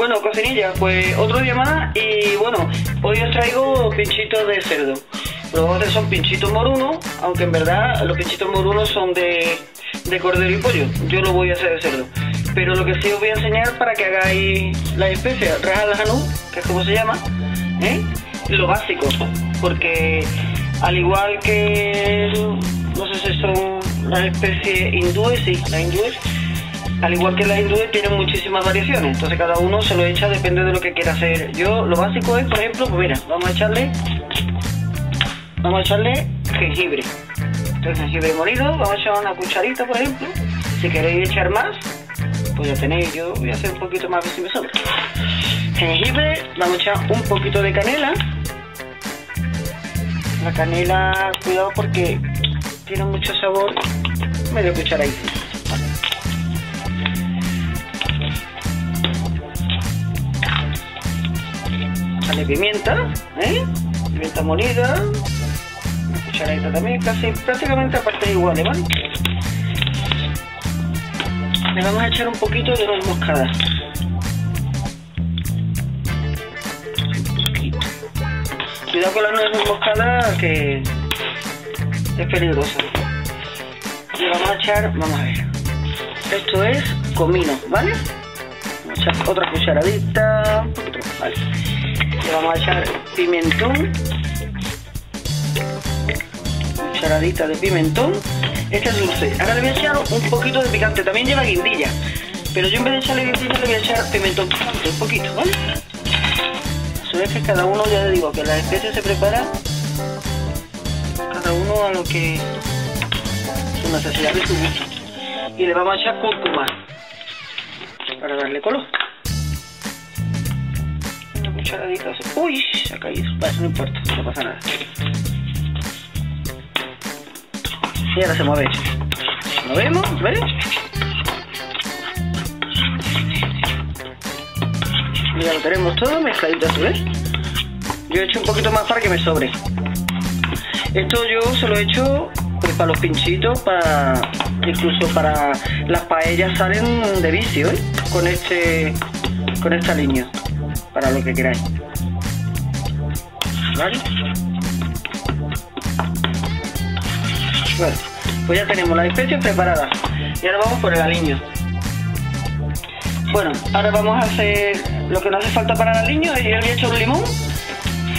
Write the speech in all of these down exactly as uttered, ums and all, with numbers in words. Bueno, cocinilla, pues otro día más y bueno, hoy os traigo pinchitos de cerdo. Los otros son pinchitos morunos, aunque en verdad los pinchitos morunos son de, de cordero y pollo. Yo lo voy a hacer de cerdo. Pero lo que sí os voy a enseñar para que hagáis las especias, rajalajanú, que es como se llama, ¿eh? Lo básico, porque al igual que, no sé si son las especies hindúes, sí, las hindúes, al igual que las hindúes tienen muchísimas variaciones, entonces cada uno se lo echa, depende de lo que quiera hacer. Yo lo básico es, por ejemplo, pues mira, vamos a echarle, vamos a echarle jengibre, entonces jengibre molido, vamos a echar una cucharita, por ejemplo. Si queréis echar más, pues ya tenéis. Yo voy a hacer un poquito más, a ver si me sobra. Jengibre, vamos a echar un poquito de canela. La canela, cuidado porque tiene mucho sabor, medio cucharadito. Vale, pimienta, ¿eh? Pimienta molida, una cucharadita también, casi prácticamente aparte iguales, ¿vale? Le vamos a echar un poquito de nuez moscada. Cuidado con la nuez moscada, que es peligrosa. Le vamos a echar, vamos a ver, esto es comino, ¿vale? Vamos a echar otra cucharadita, ¿vale? Le vamos a echar pimentón, cucharadita de pimentón. Este es dulce. Ahora le voy a echar un poquito de picante, también lleva guindilla, pero yo en vez de echarle guindilla le voy a echar pimentón picante, un poquito, ¿vale? Es que cada uno, ya le digo, que la especie se prepara cada uno a lo que su necesidad y su gusto. Y le vamos a echar cúrcuma para darle color. Una cucharadita. Uy, se ha caído. Vale, no importa, no pasa nada. Y ahora se mueve. Lo vemos, ¿ves? Ya lo tenemos todo mezcladito a su vez. Yo he hecho un poquito más para que me sobre. Esto yo se lo he hecho pues para los pinchitos, para incluso para las paellas, salen de vicio, ¿eh? Con este, con esta línea, para lo que queráis, ¿vale? Bueno, pues ya tenemos las especies preparadas y ahora vamos por el aliño. Bueno, ahora vamos a hacer lo que nos hace falta para el aliño. Yo le he hecho un limón,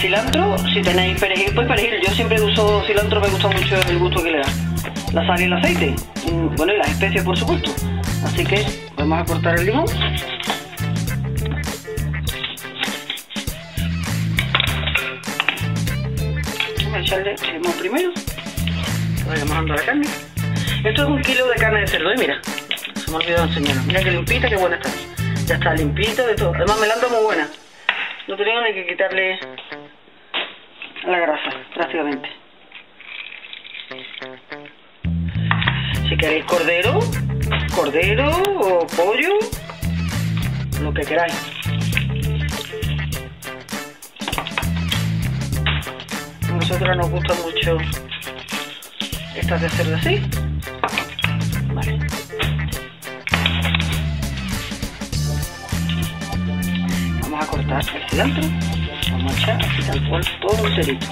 cilantro, si tenéis perejil, pues perejil. Yo siempre uso cilantro, me gusta mucho el gusto que le da. La sal y el aceite, bueno, y las especias, por supuesto. Así que vamos a cortar el limón. Vamos a echarle el limón primero, que vaya mojando la carne. Esto es un kilo de carne de cerdo, ¿eh? Mira. Me he olvidado enseñaros. Mira que limpita, que buena está. Ya está limpita de todo. Además me la ando muy buena. No tengo ni que quitarle la grasa, prácticamente. Si queréis cordero, cordero o pollo, lo que queráis. A nosotros nos gustan mucho estas de cerdo así. Vale. Vamos a cortar el cilantro, vamos a echar así tal cual todo enterito.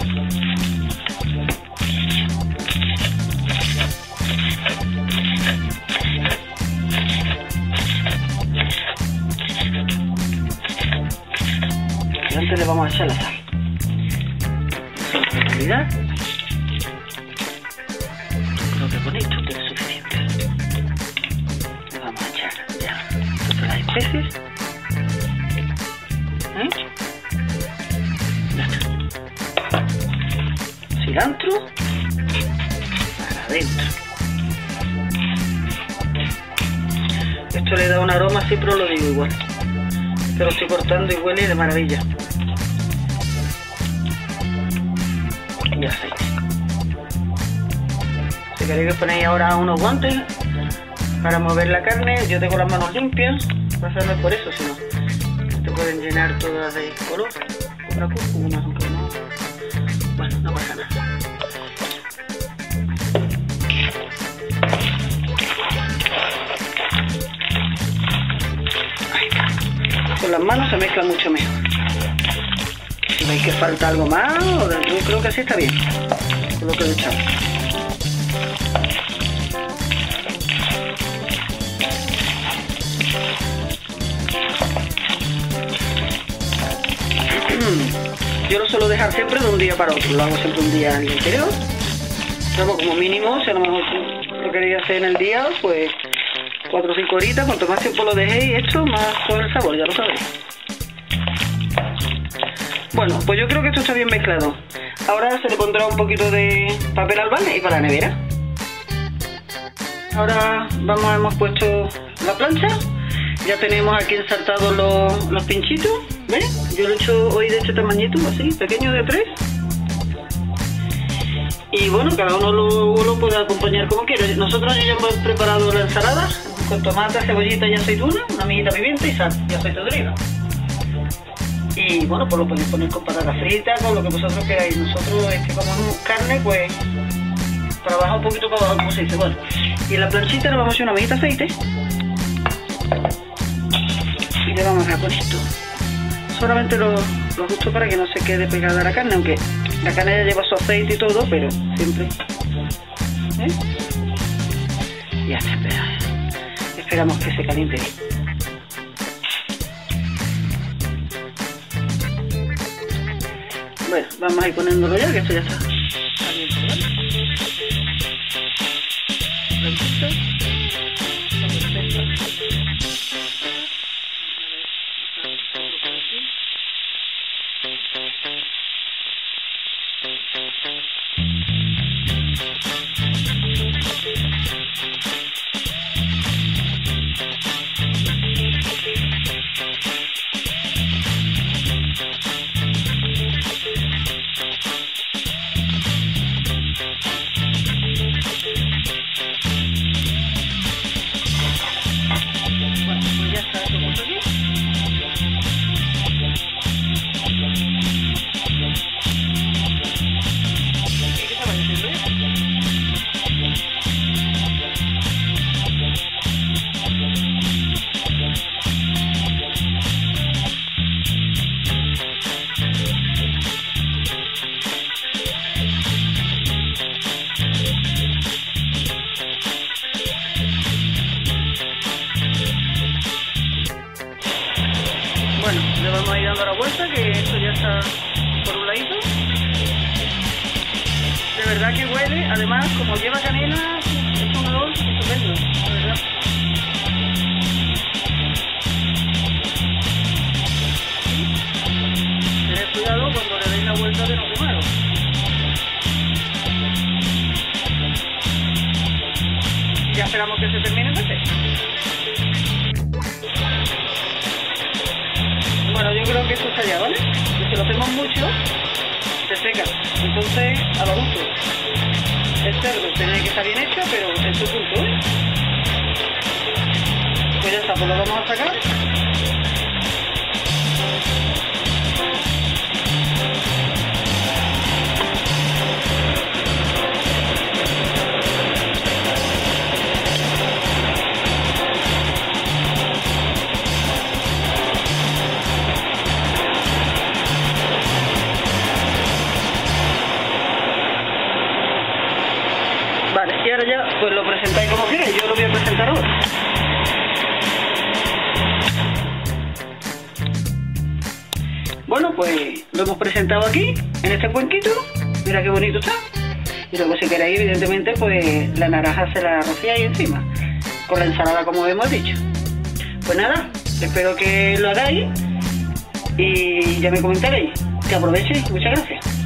Y antes le vamos a echar la sal. En realidad, creo que con esto tiene suficiente. Le vamos a echar ya todas las especies. ¿Eh? Ya está. Cilantro para adentro. Esto le da un aroma así, pero lo digo igual. Te lo estoy cortando y huele de maravilla. Y aceite. Si queréis que ponéis ahora unos guantes para mover la carne, yo tengo las manos limpias, pasarme por eso, si no. Te pueden llenar todas de color, una cúrcuma, aunque no. Bueno, no pasa nada. Ahí está. con las manos se mezcla mucho mejor. ¿Veis que falta algo más? Yo creo que así está bien, con lo que le echamos. Yo lo suelo dejar siempre de un día para otro, lo hago siempre un día en el interior. Luego como mínimo, si a lo mejor lo queréis hacer en el día, pues cuatro o cinco horitas, cuanto más tiempo lo dejéis hecho, más con el sabor, ya lo sabéis. Bueno, pues yo creo que esto está bien mezclado. Ahora se le pondrá un poquito de papel albal y para la nevera. Ahora vamos, hemos puesto la plancha. Ya tenemos aquí ensartados los, los pinchitos, ¿ves? Yo lo he hecho hoy de este tamañito, así, pequeño de tres. Y bueno, cada uno lo, lo puede acompañar como quiera. Nosotros ya hemos preparado la ensalada con tomate, cebollita y aceituna, una amiguita pimienta y sal y aceite de oliva. Y bueno, pues lo podéis poner con patatas fritas, con lo que vosotros queráis. Nosotros es que comemos carne, pues trabaja un poquito para abajo, como se dice. Bueno, y en la planchita le vamos a echar una amiguita de aceite y le vamos a dejar con esto. Solamente lo, lo justo para que no se quede pegada la carne, aunque la carne ya lleva su aceite y todo, pero siempre. ¿Eh? Ya está, espera. Esperamos que se caliente. Bueno, vamos a ir poniéndolo ya, que esto ya está caliente. Bueno, le vamos a ir dando la vuelta, que esto ya está por un ladito. De verdad que huele, además como lleva canela, es un olor estupendo, de verdad. Tened cuidado cuando le deis la vuelta de no quemaros. Ya esperamos que se termine de hacer. Bueno, yo creo que esto está ya, ¿vale? Si lo hacemos mucho, se seca. Entonces, a lo justo. El cerdo tiene que estar bien hecho, pero en su punto, ¿eh? Pues ya está, pues lo vamos a sacar. Pues lo presentáis como queréis, yo lo voy a presentar ahora. Bueno, pues lo hemos presentado aquí, en este cuenquito. Mira qué bonito está. Y luego si queréis, evidentemente, pues la naranja se la rociáis encima, con la ensalada como hemos dicho. Pues nada, espero que lo hagáis y ya me comentaréis. Que aprovechéis, muchas gracias.